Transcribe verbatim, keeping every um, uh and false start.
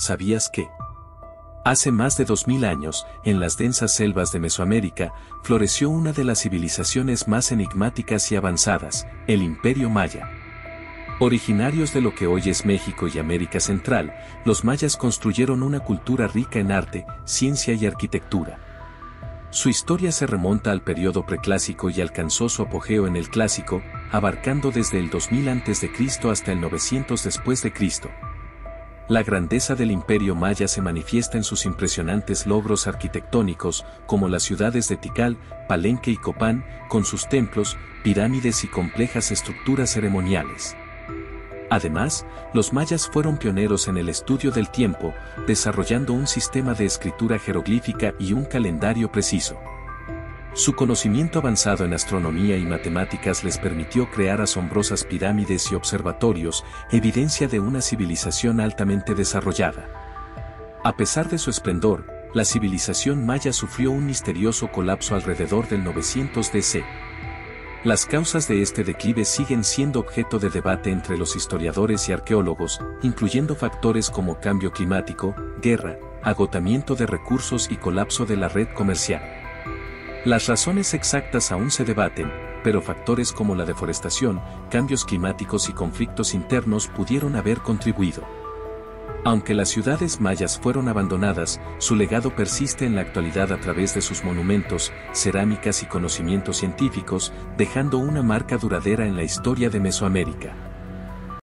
¿Sabías que? Hace más de dos mil años, en las densas selvas de Mesoamérica, floreció una de las civilizaciones más enigmáticas y avanzadas, el Imperio Maya. Originarios de lo que hoy es México y América Central, los mayas construyeron una cultura rica en arte, ciencia y arquitectura. Su historia se remonta al periodo preclásico y alcanzó su apogeo en el Clásico, abarcando desde el dos mil antes de Cristo hasta el novecientos después de Cristo. La grandeza del Imperio Maya se manifiesta en sus impresionantes logros arquitectónicos, como las ciudades de Tikal, Palenque y Copán, con sus templos, pirámides y complejas estructuras ceremoniales. Además, los mayas fueron pioneros en el estudio del tiempo, desarrollando un sistema de escritura jeroglífica y un calendario preciso. Su conocimiento avanzado en astronomía y matemáticas les permitió crear asombrosas pirámides y observatorios, evidencia de una civilización altamente desarrollada. A pesar de su esplendor, la civilización maya sufrió un misterioso colapso alrededor del novecientos D C. Las causas de este declive siguen siendo objeto de debate entre los historiadores y arqueólogos, incluyendo factores como cambio climático, guerra, agotamiento de recursos y colapso de la red comercial. Las razones exactas aún se debaten, pero factores como la deforestación, cambios climáticos y conflictos internos pudieron haber contribuido. Aunque las ciudades mayas fueron abandonadas, su legado persiste en la actualidad a través de sus monumentos, cerámicas y conocimientos científicos, dejando una marca duradera en la historia de Mesoamérica.